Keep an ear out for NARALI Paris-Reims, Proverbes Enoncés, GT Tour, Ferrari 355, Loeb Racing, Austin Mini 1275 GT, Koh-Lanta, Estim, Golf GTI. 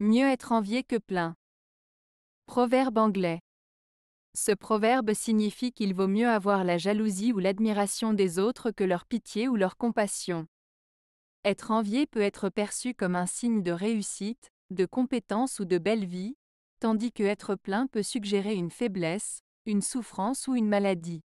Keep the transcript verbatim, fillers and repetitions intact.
Mieux être envié que plaint. Proverbe anglais. Ce proverbe signifie qu'il vaut mieux avoir la jalousie ou l'admiration des autres que leur pitié ou leur compassion. Être envié peut être perçu comme un signe de réussite, de compétence ou de belle vie, tandis que être plaint peut suggérer une faiblesse, une souffrance ou une maladie.